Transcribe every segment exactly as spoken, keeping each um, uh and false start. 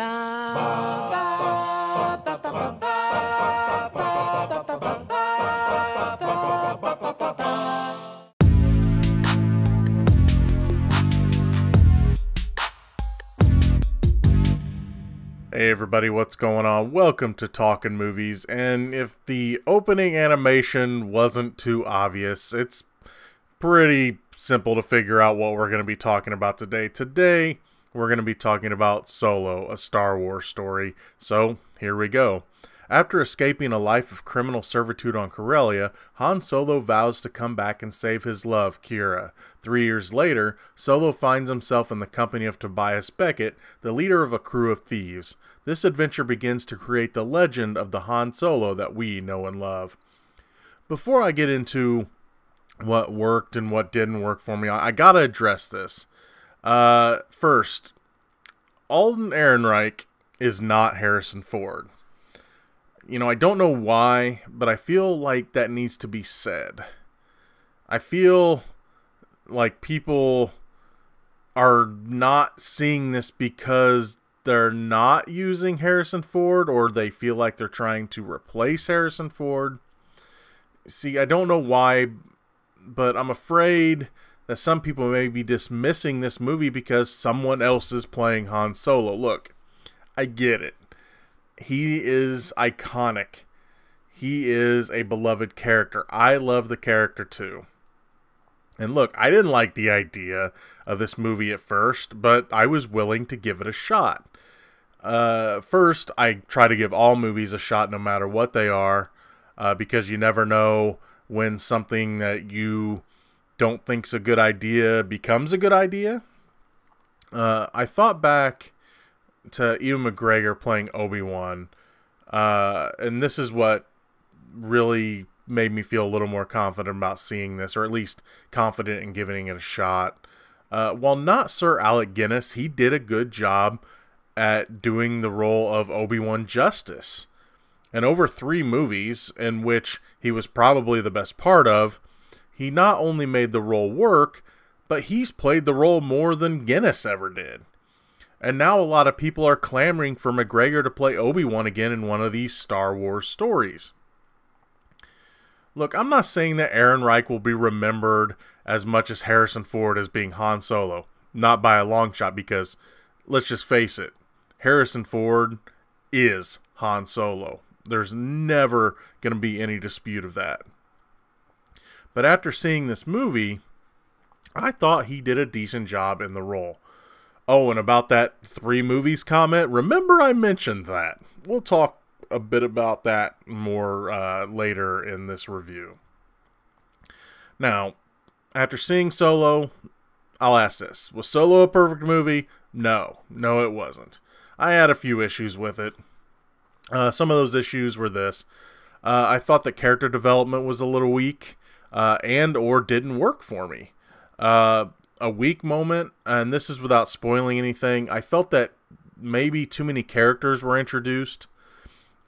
Hey everybody, what's going on? Welcome to Talkin' Movies, and if the opening animation wasn't too obvious, it's pretty simple to figure out what we're going to be talking about today. Today, we're going to be talking about Solo, A Star Wars Story, so here we go. After escaping a life of criminal servitude on Corellia, Han Solo vows to come back and save his love, Kira. Three years later, Solo finds himself in the company of Tobias Beckett, the leader of a crew of thieves. This adventure begins to create the legend of the Han Solo that we know and love. Before I get into what worked and what didn't work for me, I gotta address this. Uh, first, Alden Ehrenreich is not Harrison Ford. You know, I don't know why, but I feel like that needs to be said. I feel like people are not seeing this because they're not using Harrison Ford, or they feel like they're trying to replace Harrison Ford. See, I don't know why, but I'm afraid that some people may be dismissing this movie because someone else is playing Han Solo. Look, I get it. He is iconic. He is a beloved character. I love the character too. And look, I didn't like the idea of this movie at first, but I was willing to give it a shot. Uh, first, I try to give all movies a shot no matter what they are, uh, because you never know when something that you don't think's a good idea becomes a good idea. Uh, I thought back to Ewan McGregor playing Obi-Wan, uh, and this is what really made me feel a little more confident about seeing this, or at least confident in giving it a shot. Uh, while not Sir Alec Guinness, he did a good job at doing the role of Obi-Wan justice. And over three movies, in which he was probably the best part of, he not only made the role work, but he's played the role more than Guinness ever did. And now a lot of people are clamoring for McGregor to play Obi-Wan again in one of these Star Wars stories. Look, I'm not saying that Ehrenreich will be remembered as much as Harrison Ford as being Han Solo. Not by a long shot, because, let's just face it, Harrison Ford is Han Solo. There's never going to be any dispute of that. But after seeing this movie, I thought he did a decent job in the role. Oh, and about that three movies comment, remember I mentioned that. We'll talk a bit about that more uh, later in this review. Now, after seeing Solo, I'll ask this. Was Solo a perfect movie? No. No, it wasn't. I had a few issues with it. Uh, some of those issues were this. Uh, I thought that character development was a little weak uh, and or didn't work for me. Uh... a weak moment, and this is without spoiling anything, I felt that maybe too many characters were introduced,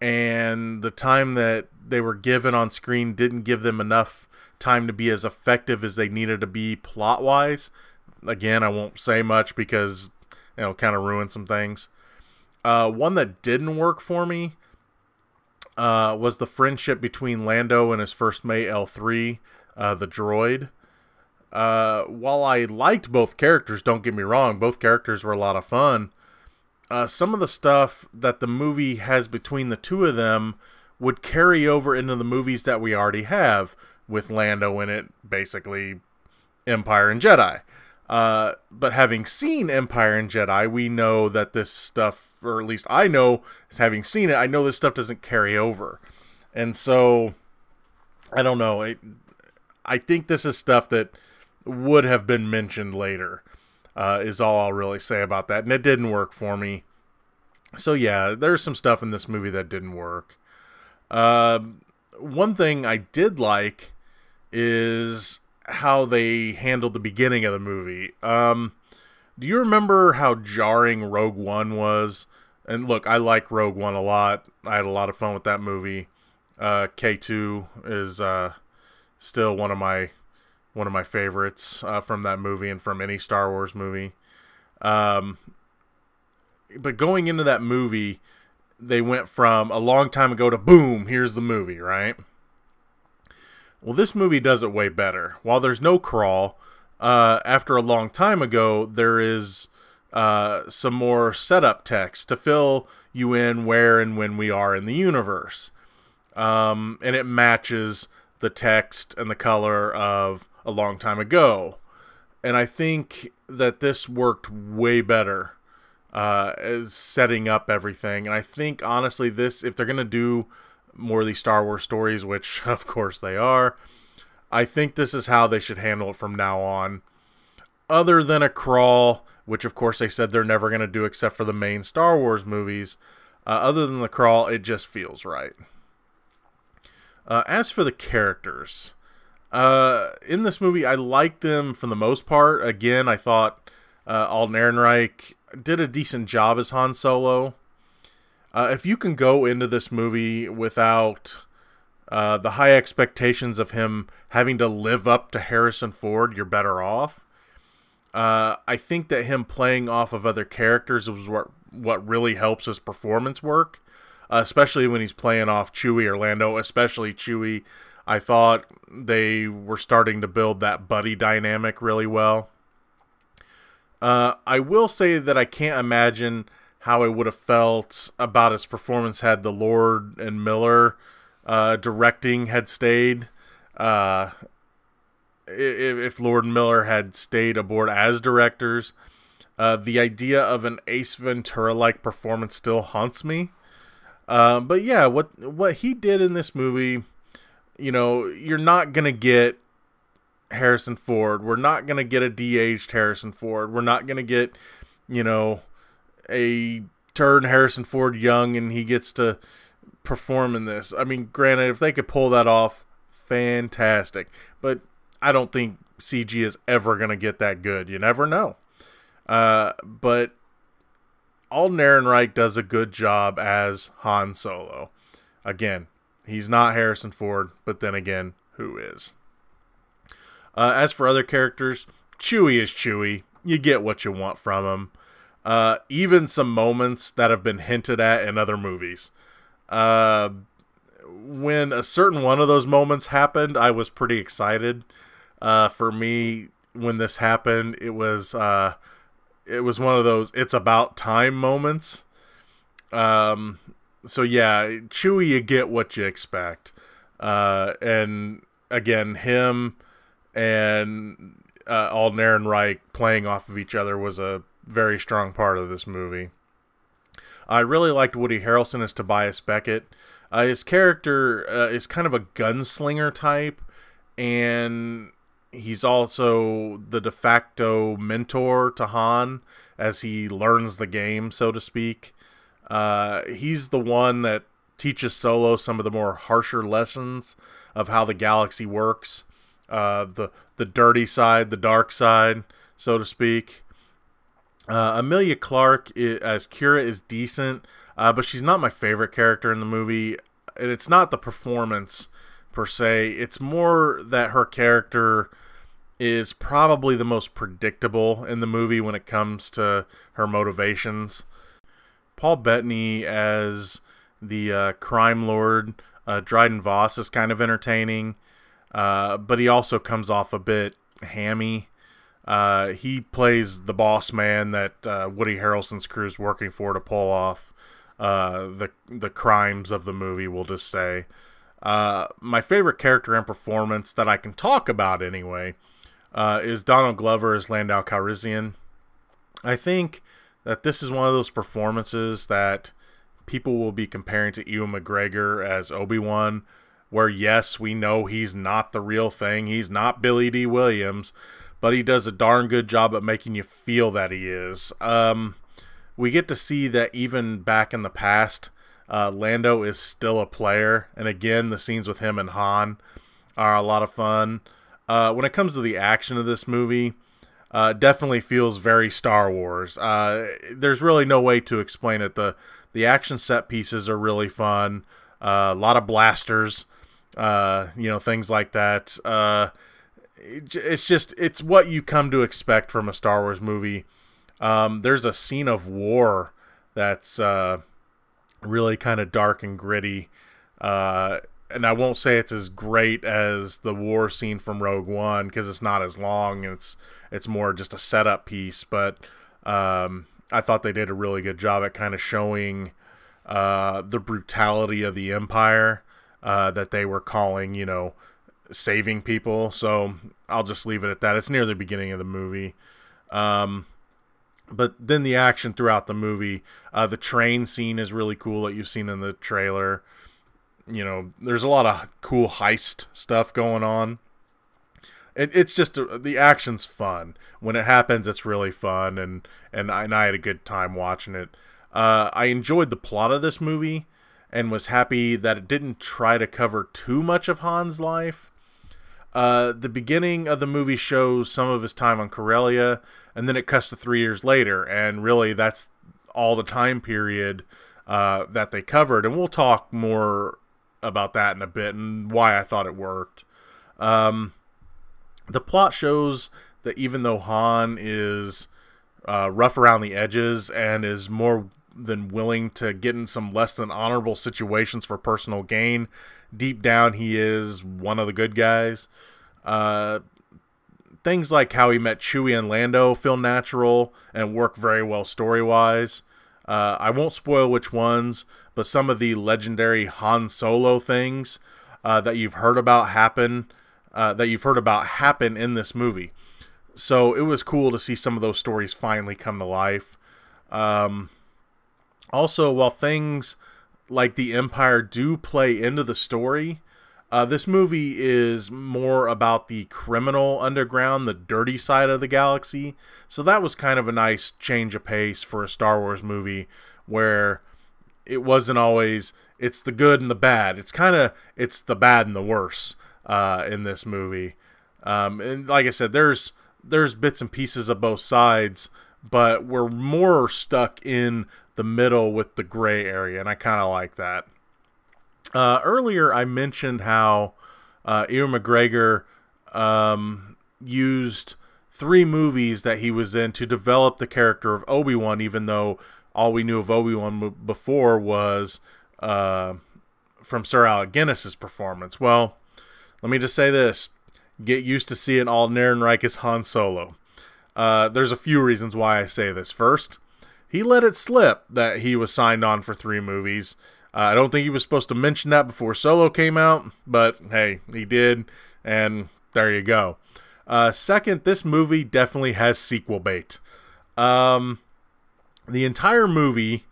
and the time that they were given on screen didn't give them enough time to be as effective as they needed to be plot-wise. Again, I won't say much because, you know, kind of ruined some things. Uh, one that didn't work for me uh, was the friendship between Lando and his first mate, L three, uh, the droid. Uh, while I liked both characters, don't get me wrong, both characters were a lot of fun. Uh, some of the stuff that the movie has between the two of them would carry over into the movies that we already have, with Lando in it, basically Empire and Jedi. Uh, but having seen Empire and Jedi, we know that this stuff, or at least I know, having seen it, I know this stuff doesn't carry over. And so, I don't know, it, I think this is stuff that would have been mentioned later, uh, is all I'll really say about that, and it didn't work for me. So yeah, there's some stuff in this movie that didn't work. Uh, one thing I did like is how they handled the beginning of the movie. Um, do you remember how jarring Rogue One was? And look, I like Rogue One a lot. I had a lot of fun with that movie. Uh, K two is uh, still one of my One of my favorites uh, from that movie and from any Star Wars movie. Um, but going into that movie, they went from a long time ago to boom, here's the movie, right? Well, this movie does it way better. While there's no crawl, uh, after a long time ago, there is uh, some more setup text to fill you in where and when we are in the universe. Um, and it matches the text and the color of a long time ago. And I think that this worked way better uh, as setting up everything. And I think, honestly, this, if they're going to do more of these Star Wars stories, which of course they are, I think this is how they should handle it from now on. Other than a crawl, which of course they said they're never going to do except for the main Star Wars movies, uh, other than the crawl, it just feels right. Uh, as for the characters, uh, in this movie, I liked them for the most part. Again, I thought uh, Alden Ehrenreich did a decent job as Han Solo. Uh, if you can go into this movie without uh, the high expectations of him having to live up to Harrison Ford, you're better off. Uh, I think that him playing off of other characters was what, what really helps his performance work, uh, especially when he's playing off Chewie or Lando, especially Chewie. I thought they were starting to build that buddy dynamic really well. Uh, I will say that I can't imagine how I would have felt about his performance had the Lord and Miller uh, directing had stayed. Uh, if, if Lord and Miller had stayed aboard as directors, uh, the idea of an Ace Ventura-like performance still haunts me. Uh, but yeah, what what he did in this movie, you know, you're not gonna get Harrison Ford. We're not gonna get a de-aged Harrison Ford. We're not gonna get, you know, a turn Harrison Ford young and he gets to perform in this. I mean, granted, if they could pull that off, fantastic. But I don't think C G is ever going to get that good. You never know. Uh, but Alden Ehrenreich does a good job as Han Solo. Again, he's not Harrison Ford, but then again, who is? Uh, as for other characters, Chewie is Chewie. You get what you want from him. Uh, even some moments that have been hinted at in other movies. Uh, when a certain one of those moments happened, I was pretty excited. Uh, for me, when this happened, it was, uh, it was one of those, it's about time moments. Um, so yeah, Chewie, you get what you expect. Uh, and again, him and, uh, Alden Ehrenreich playing off of each other was a very strong part of this movie. I really liked Woody Harrelson as Tobias Beckett. Uh, his character uh, is kind of a gunslinger type, and he's also the de facto mentor to Han as he learns the game, so to speak. Uh, he's the one that teaches Solo some of the more harsher lessons of how the galaxy works, uh, the, the dirty side, the dark side, so to speak. Uh, Emilia Clarke is, as Kira is decent, uh, but she's not my favorite character in the movie. And it's not the performance per se. It's more that her character is probably the most predictable in the movie when it comes to her motivations. Paul Bettany as the uh, crime lord, uh, Dryden Voss, is kind of entertaining, uh, but he also comes off a bit hammy. Uh, he plays the boss man that uh, Woody Harrelson's crew is working for to pull off uh, the the crimes of the movie, we'll just say. Uh, my favorite character and performance that I can talk about anyway uh, is Donald Glover as Lando Calrissian. I think that this is one of those performances that people will be comparing to Ewan McGregor as Obi-Wan, where yes, we know he's not the real thing. He's not Billy Dee Williams, but he does a darn good job at making you feel that he is. Um, we get to see that even back in the past, uh, Lando is still a player. And again, the scenes with him and Han are a lot of fun. Uh, when it comes to the action of this movie, uh, definitely feels very Star Wars. Uh, there's really no way to explain it. The, the action set pieces are really fun. Uh, a lot of blasters, uh, you know, things like that. Uh, It's just, it's what you come to expect from a Star Wars movie. Um, there's a scene of war that's uh, really kind of dark and gritty. Uh, and I won't say it's as great as the war scene from Rogue One, because it's not as long, and it's it's more just a setup piece. But um, I thought they did a really good job at kind of showing uh, the brutality of the Empire uh, that they were calling, you know, saving people. So I'll just leave it at that. It's near the beginning of the movie. Um, but then the action throughout the movie, uh, the train scene is really cool that you've seen in the trailer. You know, there's a lot of cool heist stuff going on. It, it's just, a, the action's fun. When it happens, it's really fun. And, and, I, and I had a good time watching it. Uh, I enjoyed the plot of this movie and was happy that it didn't try to cover too much of Han's life. Uh, the beginning of the movie shows some of his time on Corellia, and then it cuts to three years later, and really that's all the time period uh, that they covered, and we'll talk more about that in a bit and why I thought it worked. Um, the plot shows that even though Han is uh, rough around the edges and is more than willing to get in some less than honorable situations for personal gain, deep down he is one of the good guys. Uh, things like how he met Chewie and Lando feel natural and work very well story-wise. Uh, I won't spoil which ones, but some of the legendary Han Solo things uh, that you've heard about happen, uh, that you've heard about happen in this movie. So it was cool to see some of those stories finally come to life. Um, Also, while things like the Empire do play into the story, uh, this movie is more about the criminal underground, the dirty side of the galaxy. So that was kind of a nice change of pace for a Star Wars movie, where it wasn't always, it's the good and the bad. It's kind of, it's the bad and the worse uh, in this movie. Um, and like I said, there's there's bits and pieces of both sides, but we're more stuck in the middle with the gray area, and I kind of like that. Uh, earlier, I mentioned how uh, Ewan McGregor um, used three movies that he was in to develop the character of Obi-Wan, even though all we knew of Obi-Wan before was uh, from Sir Alec Guinness's performance. Well, let me just say this. Get used to seeing Alden Ehrenreich as Han Solo. Uh, there's a few reasons why I say this. First, he let it slip that he was signed on for three movies. Uh, I don't think he was supposed to mention that before Solo came out, but hey, he did, and there you go. Uh, second, this movie definitely has sequel bait. Um, the entire movie,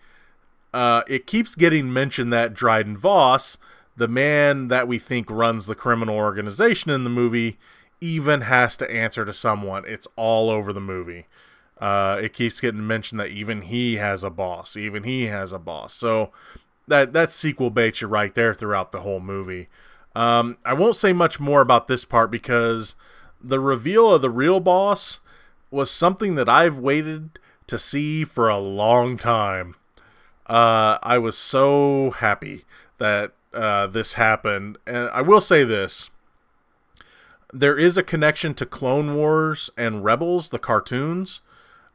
uh, it keeps getting mentioned that Dryden Voss, the man that we think runs the criminal organization in the movie, even has to answer to someone. It's all over the movie. Uh, it keeps getting mentioned that even he has a boss, even he has a boss. So that, that sequel bait you right there throughout the whole movie. Um, I won't say much more about this part because the reveal of the real boss was something that I've waited to see for a long time. Uh, I was so happy that, uh, this happened. And I will say this. There is a connection to Clone Wars and Rebels, the cartoons,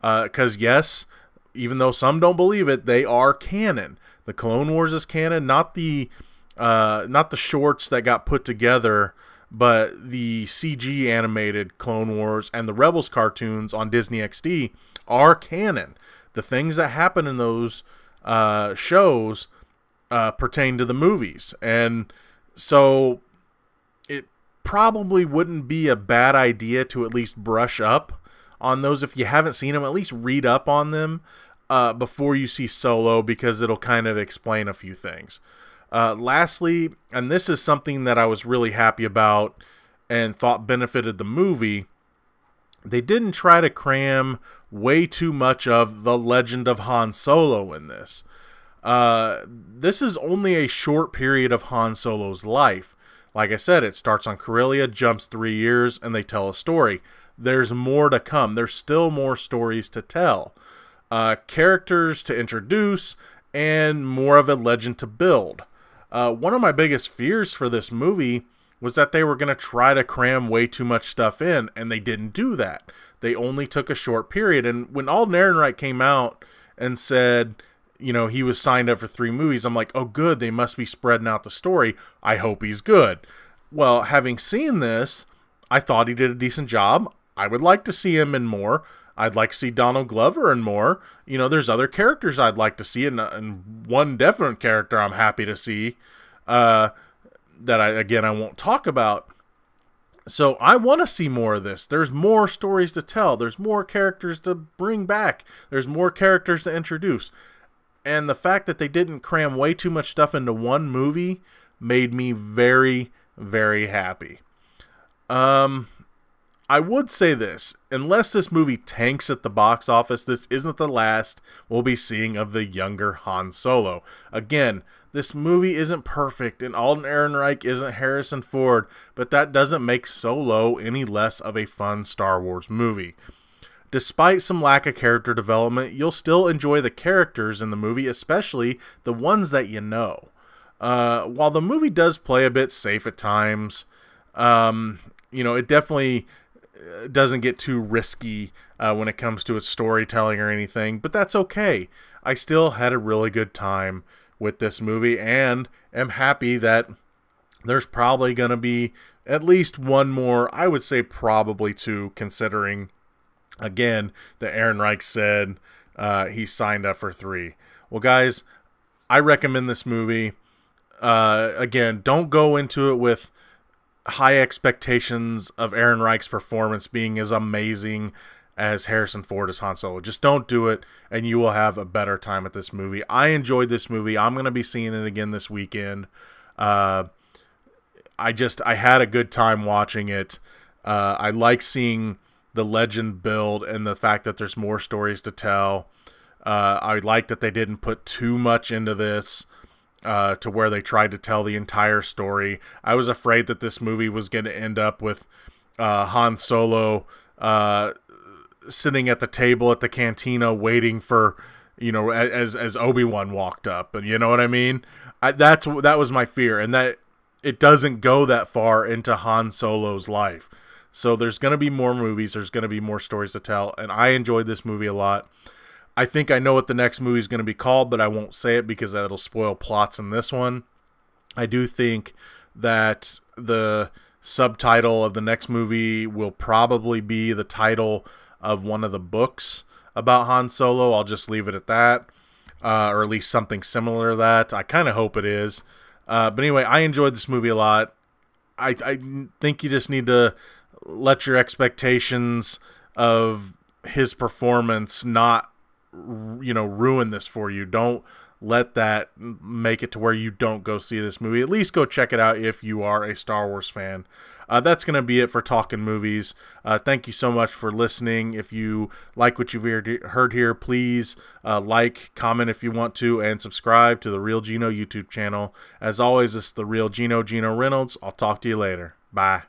because uh, yes, even though some don't believe it, they are canon. The Clone Wars is canon, not the uh, not the shorts that got put together, but the C G animated Clone Wars and the Rebels cartoons on Disney X D are canon. The things that happen in those uh, shows uh, pertain to the movies, and so probably wouldn't be a bad idea to at least brush up on those. If you haven't seen them, at least read up on them uh, before you see Solo, because it'll kind of explain a few things. Uh, lastly, and this is something that I was really happy about and thought benefited the movie, they didn't try to cram way too much of the legend of Han Solo in this. Uh, this is only a short period of Han Solo's life. Like I said, it starts on Corellia, jumps three years, and they tell a story. There's more to come. There's still more stories to tell, uh, characters to introduce, and more of a legend to build. Uh, one of my biggest fears for this movie was that they were going to try to cram way too much stuff in, and they didn't do that. They only took a short period. And when Alden Ehrenreich came out and said, you know, he was signed up for three movies. I'm like, oh, good. They must be spreading out the story. I hope he's good. Well, having seen this, I thought he did a decent job. I would like to see him in more. I'd like to see Donald Glover in more. You know, there's other characters I'd like to see, and, and one definite character I'm happy to see uh, that, I again, I won't talk about. So I want to see more of this. There's more stories to tell. There's more characters to bring back. There's more characters to introduce. And the fact that they didn't cram way too much stuff into one movie made me very, very happy. Um, I would say this. Unless this movie tanks at the box office, this isn't the last we'll be seeing of the younger Han Solo. Again, this movie isn't perfect, and Alden Ehrenreich isn't Harrison Ford, but that doesn't make Solo any less of a fun Star Wars movie. Despite some lack of character development, you'll still enjoy the characters in the movie, especially the ones that you know. Uh, while the movie does play a bit safe at times, um, you know, it definitely doesn't get too risky uh, when it comes to its storytelling or anything, but that's okay. I still had a really good time with this movie, and am happy that there's probably going to be at least one more, I would say probably two, considering, again, that Ehrenreich said uh, he signed up for three. Well, guys, I recommend this movie. Uh, again, don't go into it with high expectations of Ehrenreich's performance being as amazing as Harrison Ford as Han Solo. Just don't do it, and you will have a better time at this movie. I enjoyed this movie. I'm going to be seeing it again this weekend. Uh, I just, I had a good time watching it. Uh, I like seeing the legend build and the fact that there's more stories to tell. Uh, I like that they didn't put too much into this uh, to where they tried to tell the entire story. I was afraid that this movie was going to end up with uh, Han Solo uh sitting at the table at the cantina waiting for, you know, as as Obi-Wan walked up, and you know what I mean? I, that's that was my fear, and that it doesn't go that far into Han Solo's life. So there's going to be more movies, there's going to be more stories to tell, and I enjoyed this movie a lot. I think I know what the next movie is going to be called, but I won't say it because that'll spoil plots in this one. I do think that the subtitle of the next movie will probably be the title of one of the books about Han Solo. I'll just leave it at that. Uh, or at least something similar to that. I kind of hope it is. Uh, but anyway, I enjoyed this movie a lot. I, I think you just need to let your expectations of his performance not, you know, ruin this for you. Don't let that make it to where you don't go see this movie. At least go check it out if you are a Star Wars fan. Uh, that's going to be it for Talkin' Movies. Uh, thank you so much for listening. If you like what you've heard here, please uh, like, comment if you want to, and subscribe to The Reel Geno YouTube channel. As always, it's The Reel Geno, Geno Reynolds. I'll talk to you later. Bye.